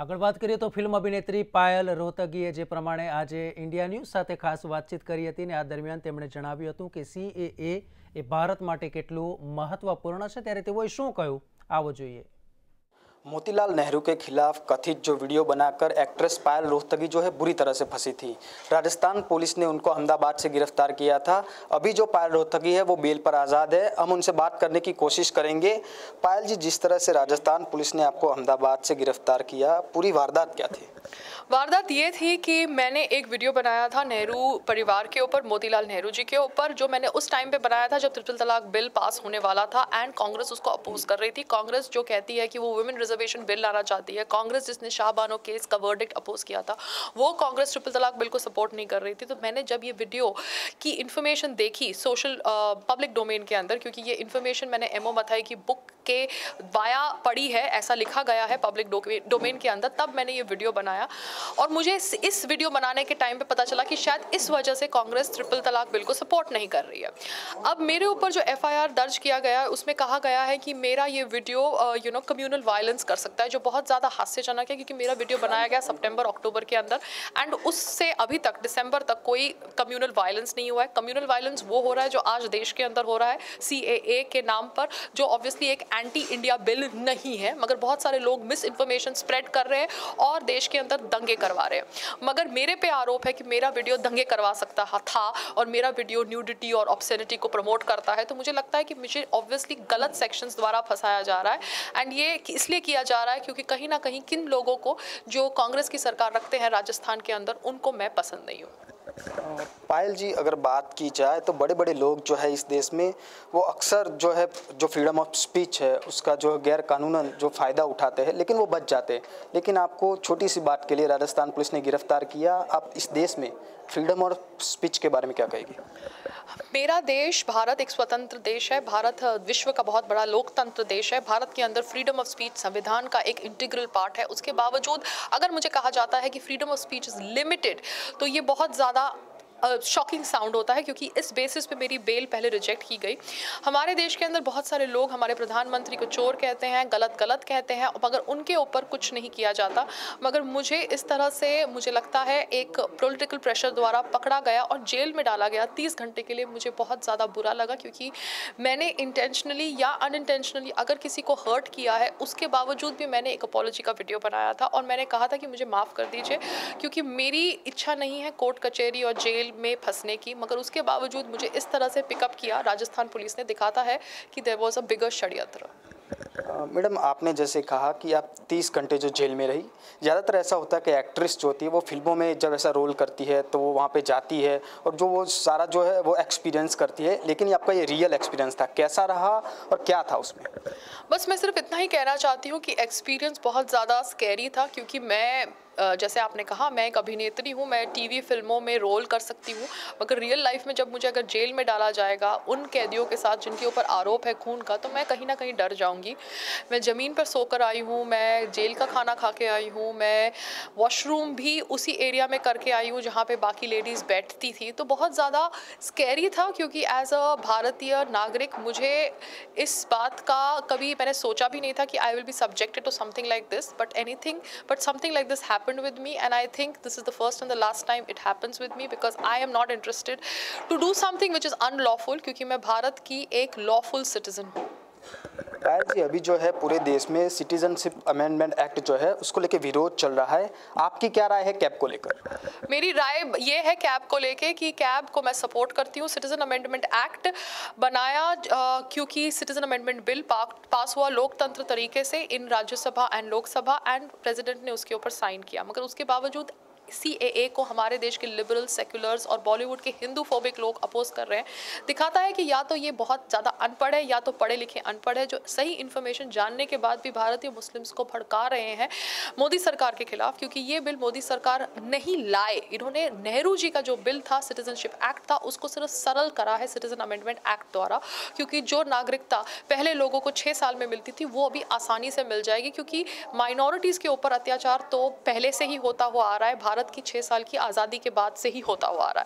आगळ बात करिए तो फिल्म अभिनेत्री पायल रोहतगीए जे प्रमाणे आज इंडिया न्यूज साथे खास बातचीत करी हती ने आ दरमियान तेमणे जणाव्युं हतुं के सीएए ए भारत माटे केटलुं महत्वपूर्ण छे त्यारे तेओए शुं कह्युं आवो जोईए। मोतीलाल नेहरू के खिलाफ कथित जो वीडियो बनाकर एक्ट्रेस पायल रोहतगी जो है बुरी तरह से फंसी थी। राजस्थान पुलिस ने उनको अहमदाबाद से गिरफ्तार किया था। अभी जो पायल रोहतगी है वो बेल पर आज़ाद है। हम उनसे बात करने की कोशिश करेंगे। पायल जी, जिस तरह से राजस्थान पुलिस ने आपको अहमदाबाद से गिरफ्तार किया, पूरी वारदात क्या थी? वारदात ये थी कि मैंने एक वीडियो बनाया था नेहरू परिवार के ऊपर, मोतीलाल नेहरू जी के ऊपर, जो मैंने उस टाइम पे बनाया था जब ट्रिपल तलाक बिल पास होने वाला था एंड कांग्रेस उसको अपोज कर रही थी। कांग्रेस जो कहती है कि वो वुमेन रिजर्वेशन बिल लाना चाहती है, कांग्रेस जिसने शाहबानो केस का वर्डिक्ट अपोज किया था, वो कांग्रेस ट्रिपल तलाक बिल को सपोर्ट नहीं कर रही थी। तो मैंने जब ये वीडियो की इन्फॉर्मेशन देखी सोशल पब्लिक डोमेन के अंदर, क्योंकि ये इन्फॉर्मेशन मैंने एमओ मथाई की बुक के वाया पड़ी है, ऐसा लिखा गया है पब्लिक डोमेन के अंदर, तब मैंने ये वीडियो बनाया। और मुझे इस वीडियो बनाने के टाइम पे पता चला कि शायद इस वजह से कांग्रेस ट्रिपल तलाक बिल को सपोर्ट नहीं कर रही है। अब मेरे ऊपर जो एफआईआर दर्ज किया गया है उसमें कहा गया है कि मेरा ये वीडियो कम्युनल वायलेंस कर सकता है, जो बहुत ज़्यादा हास्यजनक है, क्योंकि मेरा वीडियो बनाया गया सितंबर अक्टूबर के अंदर एंड उससे अभी तक दिसंबर तक कोई कम्युनल वायलेंस नहीं हुआ है। कम्युनल वायलेंस वो हो रहा है जो आज देश के अंदर हो रहा है सीएए के नाम पर, जो ऑब्वियसली एक एंटी इंडिया बिल नहीं है, मगर बहुत सारे लोग मिस इन्फॉर्मेशन स्प्रेड कर रहे हैं और देश के अंदर दंगे करवा रहे हैं। मगर मेरे पे आरोप है कि मेरा वीडियो दंगे करवा सकता था और मेरा वीडियो न्यूडिटी और ऑब्सेनिटी को प्रमोट करता है। तो मुझे लगता है कि मुझे ऑब्वियसली गलत सेक्शंस द्वारा फंसाया जा रहा है एंड ये इसलिए किया जा रहा है क्योंकि कहीं ना कहीं किन लोगों को जो कांग्रेस की सरकार रखते हैं राजस्थान के अंदर, उनको मैं पसंद नहीं हूँ। पायल जी, अगर बात की जाए तो बड़े बड़े लोग जो है इस देश में वो अक्सर जो है जो फ्रीडम ऑफ स्पीच है उसका जो गैर कानूनन जो फ़ायदा उठाते हैं, लेकिन वो बच जाते हैं। लेकिन आपको छोटी सी बात के लिए राजस्थान पुलिस ने गिरफ्तार किया। आप इस देश में फ्रीडम और स्पीच के बारे में क्या कहेगी? मेरा देश भारत एक स्वतंत्र देश है, भारत विश्व का बहुत बड़ा लोकतंत्र देश है। भारत के अंदर फ्रीडम ऑफ स्पीच संविधान का एक इंटीग्रल पार्ट है। उसके बावजूद अगर मुझे कहा जाता है कि freedom of speech is limited, तो ये बहुत ज़्यादा शॉकिंग साउंड होता है, क्योंकि इस बेसिस पे मेरी बेल पहले रिजेक्ट की गई। हमारे देश के अंदर बहुत सारे लोग हमारे प्रधानमंत्री को चोर कहते हैं, गलत कहते हैं, मगर उनके ऊपर कुछ नहीं किया जाता। मगर मुझे इस तरह से मुझे लगता है एक पॉलिटिकल प्रेशर द्वारा पकड़ा गया और जेल में डाला गया 30 घंटे के लिए। मुझे बहुत ज़्यादा बुरा लगा, क्योंकि मैंने इंटेंशनली या अनइंटेंशनली अगर किसी को हर्ट किया है, उसके बावजूद भी मैंने एक अपॉलॉजी का वीडियो बनाया था और मैंने कहा था कि मुझे माफ़ कर दीजिए, क्योंकि मेरी इच्छा नहीं है कोर्ट कचहरी और जेल में फंसने की। मगर उसके बावजूद मुझे इस तरह से पिकअप किया। राजस्थान पुलिस ने दिखाता है कि देयर वाज अ बिगर षड्यंत्र। मैडम, आपने जैसे कहा कि आप 30 घंटे जो जेल में रही, ज़्यादातर ऐसा होता है कि एक्ट्रेस जो होती है वो फिल्मों में जब ऐसा रोल करती है तो वो वहाँ पे जाती है और जो वो सारा जो है वो एक्सपीरियंस करती है। लेकिन आपका ये रियल एक्सपीरियंस था, कैसा रहा और क्या था उसमें? बस मैं सिर्फ इतना ही कहना चाहती हूँ कि एक्सपीरियंस बहुत ज़्यादा स्कैरी था, क्योंकि मैं जैसे आपने कहा मैं एक अभिनेत्री हूँ, मैं टीवी फिल्मों में रोल कर सकती हूँ, मगर रियल लाइफ में जब मुझे अगर जेल में डाला जाएगा उन कैदियों के साथ जिनके ऊपर आरोप है खून का, तो मैं कहीं ना कहीं डर जाऊँगी। मैं ज़मीन पर सोकर आई हूँ, मैं जेल का खाना खा के आई हूँ, मैं वॉशरूम भी उसी एरिया में करके आई हूँ जहाँ पर बाकी लेडीज़ बैठती थी। तो बहुत ज़्यादा स्कैरी था, क्योंकि एज अ भारतीय नागरिक मुझे इस बात का कभी मैंने सोचा भी नहीं था कि I will be subjected to something like this, but anything but something like this happened with me, and I think this is the first and the last time it happens with me, because I am not interested to do something which is unlawful, क्योंकि मैं भारत की एक lawful citizen हूँ। पायल जी, अभी जो है पूरे देश में सिटीजनशिप अमेंडमेंट एक्ट जो है उसको लेके विरोध चल रहा है, आपकी क्या राय है कैब को लेकर? मेरी राय ये है कैब को लेके कि कैब को मैं सपोर्ट करती हूँ। सिटीजन अमेंडमेंट एक्ट बनाया क्योंकि सिटीजन अमेंडमेंट बिल पास हुआ लोकतंत्र तरीके से in Rajya Sabha and Lok Sabha, and president ने उसके ऊपर साइन किया। मगर उसके बावजूद CAA को हमारे देश के लिबरल, सेक्युलर्स और बॉलीवुड के हिंदू फोबिक लोग अपोज कर रहे हैं। दिखाता है कि या तो ये बहुत ज़्यादा अनपढ़ है या तो पढ़े लिखे अनपढ़ है, जो सही इन्फॉर्मेशन जानने के बाद भी भारतीय मुस्लिम्स को भड़का रहे हैं मोदी सरकार के खिलाफ, क्योंकि ये बिल मोदी सरकार नहीं लाए। इन्होंने नेहरू जी का जो बिल था सिटीजनशिप एक्ट था, उसको सिर्फ सरल करा है सिटीजन अमेंडमेंट एक्ट द्वारा, क्योंकि जो नागरिकता पहले लोगों को 6 साल में मिलती थी वो अभी आसानी से मिल जाएगी, क्योंकि माइनॉरिटीज़ के ऊपर अत्याचार तो पहले से ही होता हुआ आ रहा है। भारत भारत की 6 साल की आज़ादी के बाद से ही होता हुआ आ रहा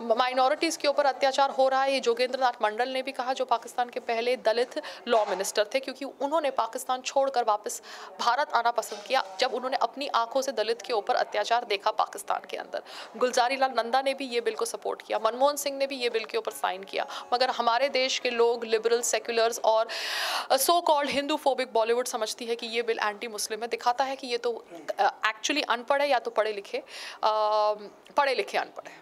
है। माइनॉरिटीज़ के ऊपर अत्याचार हो रहा है, ये जोगेंद्र नाथ मंडल ने भी कहा जो पाकिस्तान के पहले दलित लॉ मिनिस्टर थे, क्योंकि उन्होंने पाकिस्तान छोड़कर वापस भारत आना पसंद किया जब उन्होंने अपनी आंखों से दलित के ऊपर अत्याचार देखा पाकिस्तान के अंदर। गुलजारी लाल नंदा ने भी ये बिल को सपोर्ट किया, मनमोहन सिंह ने भी ये बिल के ऊपर साइन किया, मगर हमारे देश के लोग लिबरल, सेक्युलर्स और so called Hindu phobic Bollywood समझती है कि ये बिल एंटी मुस्लिम है, दिखाता है कि ये तो एक्चुअली अनपढ़ है या तो पढ़े लिखे अनपढ़ है।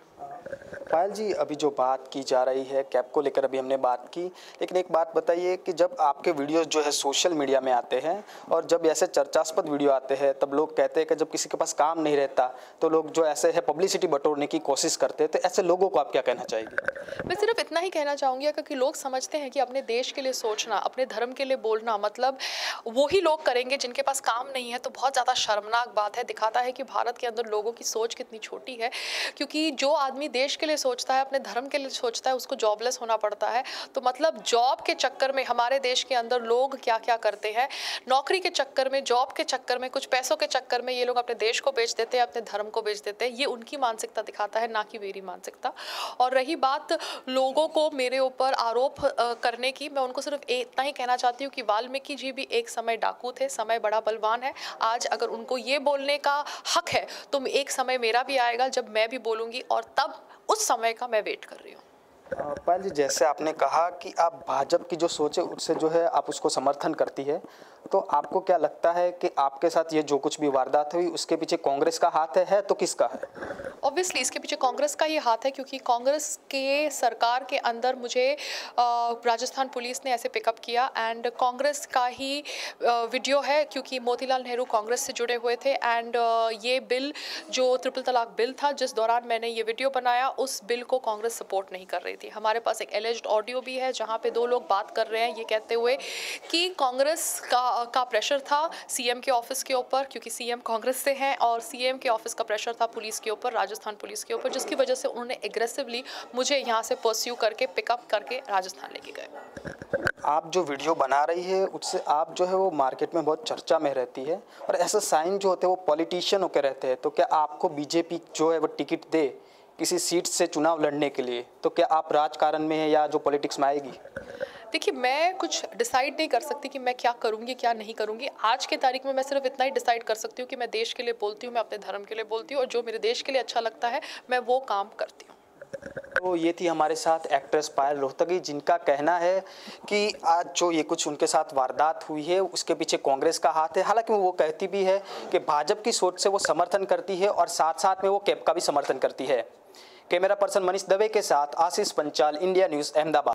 पायल जी, अभी जो बात की जा रही है कैप को लेकर अभी हमने बात की, लेकिन एक बात बताइए कि जब आपके वीडियोस जो है सोशल मीडिया में आते हैं और जब ऐसे चर्चास्पद वीडियो आते हैं तब लोग कहते हैं कि जब किसी के पास काम नहीं रहता तो लोग जो ऐसे है पब्लिसिटी बटोरने की कोशिश करते हैं, तो ऐसे लोगों को आप क्या कहना चाहेंगे? मैं सिर्फ इतना ही कहना चाहूँगी क्योंकि लोग समझते हैं कि अपने देश के लिए सोचना, अपने धर्म के लिए बोलना मतलब वही लोग करेंगे जिनके पास काम नहीं है, तो बहुत ज़्यादा शर्मनाक बात है। दिखाता है कि भारत के अंदर लोगों की सोच कितनी छोटी है, क्योंकि जो आदमी देश के लिए सोचता है, अपने धर्म के लिए सोचता है, उसको जॉबलेस होना पड़ता है। तो मतलब जॉब के चक्कर में हमारे देश के अंदर लोग क्या क्या करते हैं, नौकरी के चक्कर में, जॉब के चक्कर में, कुछ पैसों के चक्कर में ये लोग अपने देश को बेच देते हैं, अपने धर्म को बेच देते हैं। ये उनकी मानसिकता दिखाता है, ना कि मेरी मानसिकता। और रही बात लोगों को मेरे ऊपर आरोप करने की, मैं उनको सिर्फ इतना ही कहना चाहती हूँ कि वाल्मीकि जी भी एक समय डाकू थे, समय बड़ा बलवान है। आज अगर उनको ये बोलने का हक है तो एक समय मेरा भी आएगा जब मैं भी बोलूँगी, और तब उस समय का मैं वेट कर रही हूँ। पायल जी, जैसे आपने कहा कि आप भाजपा की जो सोच है उससे जो है आप उसको समर्थन करती है, तो आपको क्या लगता है कि आपके साथ ये जो कुछ भी वारदात हुई उसके पीछे कांग्रेस का हाथ है तो किसका है? ऑब्वियसली इसके पीछे कांग्रेस का ये हाथ है, क्योंकि कांग्रेस के सरकार के अंदर मुझे राजस्थान पुलिस ने ऐसे पिकअप किया एंड कांग्रेस का ही वीडियो है, क्योंकि मोतीलाल नेहरू कांग्रेस से जुड़े हुए थे एंड ये बिल जो ट्रिपल तलाक बिल था जिस दौरान मैंने ये वीडियो बनाया, उस बिल को कांग्रेस सपोर्ट नहीं कर रही थी। हमारे पास एक एलिज्ड ऑडियो भी है जहाँ पे 2 लोग बात कर रहे हैं ये कहते हुए कि कांग्रेस का प्रेशर था सीएम के ऑफिस के ऊपर, क्योंकि सीएम कांग्रेस से हैं, और सीएम के ऑफिस का प्रेशर था पुलिस के ऊपर, राजस्थान पुलिस के ऊपर, जिसकी वजह से उन्होंने एग्रेसिवली मुझे यहाँ से परस्यू करके पिकअप करके राजस्थान लेके गए। आप जो वीडियो बना रही है उससे आप जो है वो मार्केट में बहुत चर्चा में रहती है, और ऐसा साइन जो होते हैं वो पॉलिटिशियन होकर रहते हैं, तो क्या आपको बीजेपी जो है वो टिकट दे किसी सीट से चुनाव लड़ने के लिए, तो क्या आप राजकारण में हैं या जो पॉलिटिक्स में आएगी? देखिए, मैं कुछ डिसाइड नहीं कर सकती कि मैं क्या करूंगी क्या नहीं करूंगी। आज के तारीख में मैं सिर्फ इतना ही डिसाइड कर सकती हूँ कि मैं देश के लिए बोलती हूँ, मैं अपने धर्म के लिए बोलती हूँ, और जो मेरे देश के लिए अच्छा लगता है मैं वो काम करती हूँ। तो ये थी हमारे साथ एक्ट्रेस पायल रोहतगी, जिनका कहना है कि आज जो ये कुछ उनके साथ वारदात हुई है उसके पीछे कांग्रेस का हाथ है। हालांकि वो कहती भी है कि भाजपा की सोच से वो समर्थन करती है और साथ साथ में वो कैप का भी समर्थन करती है। कैमरा पर्सन मनीष दवे के साथ आशीष पंचाल, इंडिया न्यूज़, अहमदाबाद।